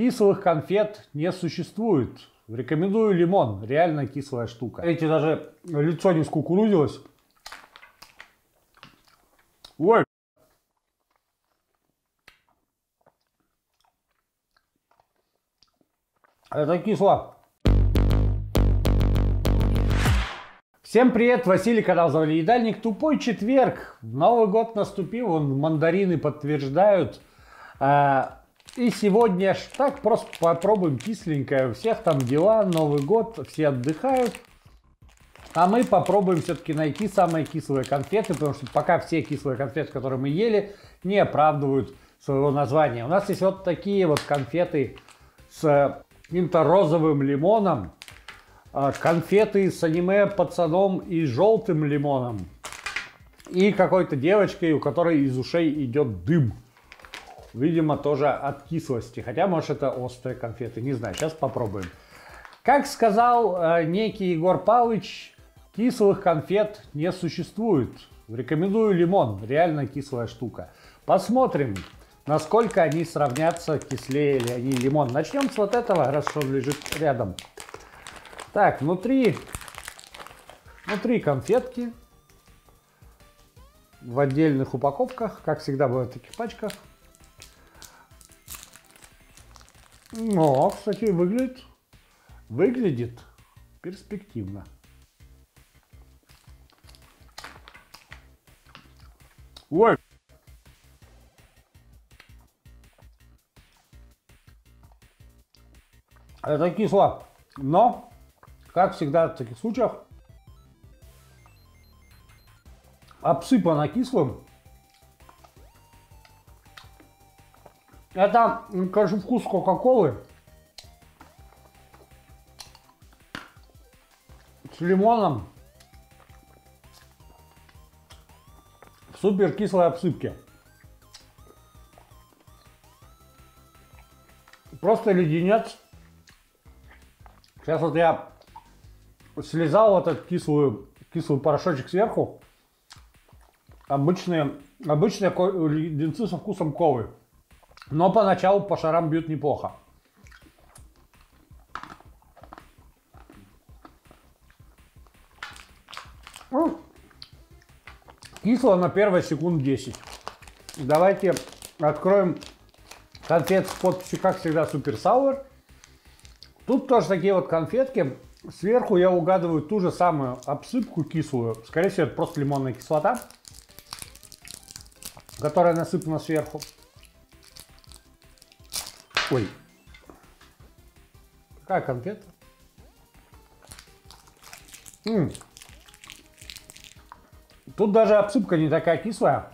Кислых конфет не существует. Рекомендую лимон. Реально кислая штука. Видите, даже лицо не скукурузилось. Ой. Это кисло. Всем привет, Василий, канал Завали Едальник. Тупой четверг. Новый год наступил, вон мандарины подтверждают. И сегодня ж так просто попробуем кисленькое. У всех там дела, Новый год, все отдыхают. А мы попробуем все-таки найти самые кислые конфеты, потому что пока все кислые конфеты, которые мы ели, не оправдывают своего названия. У нас есть вот такие вот конфеты с каким-то розовым лимоном. Конфеты с аниме пацаном и желтым лимоном. И какой-то девочкой, у которой из ушей идет дым. Видимо, тоже от кислости. Хотя, может, это острые конфеты. Не знаю, сейчас попробуем. Как сказал некий Егор Павлович, кислых конфет не существует. Рекомендую лимон. Реально кислая штука. Посмотрим, насколько они сравнятся, кислее ли они лимон. Начнем с вот этого, раз он лежит рядом. Так, внутри конфетки в отдельных упаковках, как всегда бывает в таких пачках. Но, кстати, выглядит перспективно. Ой! Это кисло, но... Как всегда в таких случаях, обсыпано кислым. Это, конечно, вкус Кока-Колы с лимоном в супер кислой обсыпке. Просто леденец. Сейчас вот я слезал вот этот кислый порошочек сверху. Обычные леденцы со вкусом колы. Но поначалу по шарам бьют неплохо. Кисло на первые секунд 10. Давайте откроем конфет с подписью, как всегда, супер сауэр. Тут тоже такие вот конфетки. Сверху я угадываю ту же самую обсыпку кислую. Скорее всего, это просто лимонная кислота, которая насыпана сверху. Ой. Какая конфета? Тут даже обсыпка не такая кислая.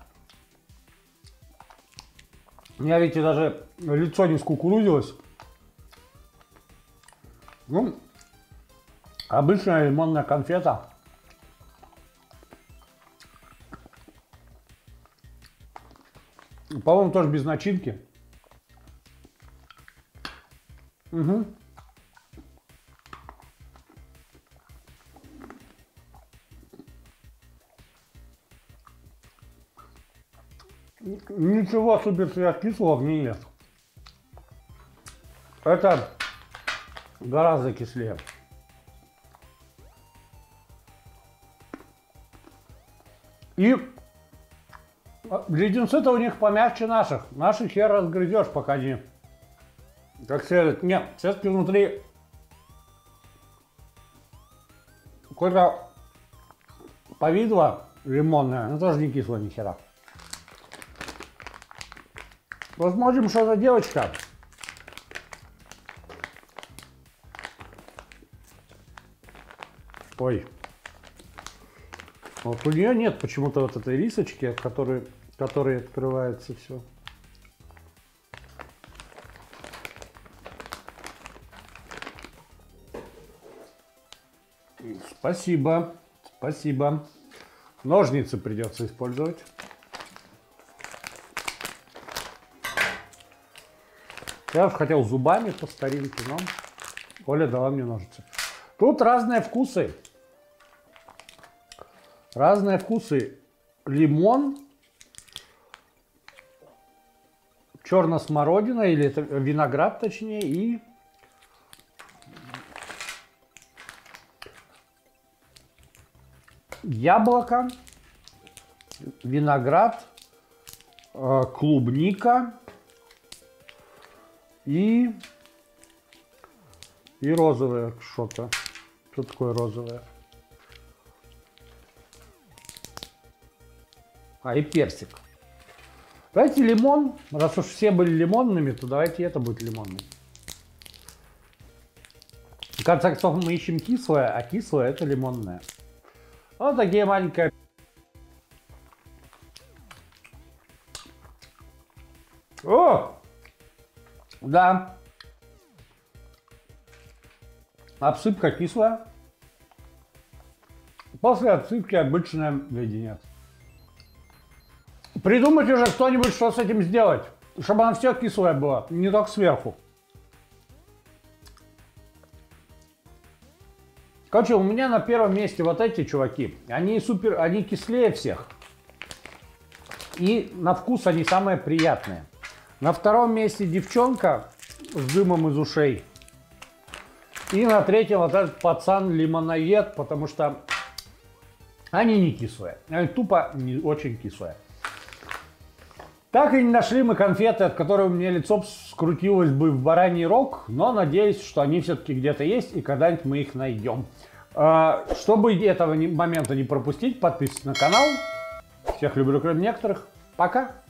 У меня, видите, даже лицо не скукурузилось. Ну... Обычная лимонная конфета. По-моему, тоже без начинки. Угу. Ничего суперсверхкислого в ней нет. Это гораздо кислее. И леденцы-то у них помягче наших. Наши хер разгрызешь, пока не как следует. Нет, все-таки внутри какое-то повидло лимонное. Но тоже не кисло ни хера. Посмотрим, что за девочка. Ой. Вот у нее нет почему-то вот этой рисочки, от которой открывается все. Спасибо, спасибо. Ножницы придется использовать. Я же хотел зубами по старинке, но Оля дала мне ножницы. Тут разные вкусы. Разные вкусы. Лимон, черная смородина, или это виноград, точнее, и яблоко, виноград, клубника и розовое что-то. Что такое розовое? А, и персик. Давайте лимон. Раз уж все были лимонными, то давайте это будет лимонным. В конце концов, мы ищем кислое, а кислое это лимонное. Вот такие маленькие. О! Да. Обсыпка кислая. После обсыпки обычное леденец. Придумайте уже кто-нибудь, что с этим сделать, чтобы оно все кислое было, не только сверху. Короче, у меня на первом месте вот эти чуваки. Они супер, они кислее всех. И на вкус они самые приятные. На втором месте девчонка с дымом из ушей. И на третьем вот этот пацан-лимоноед, потому что они не кислые. Они тупо не очень кислые. Так и не нашли мы конфеты, от которой у меня лицо скрутилось бы в бараний рог, но надеюсь, что они все-таки где-то есть и когда-нибудь мы их найдем. Чтобы этого момента не пропустить, подписывайтесь на канал. Всех люблю, кроме некоторых. Пока!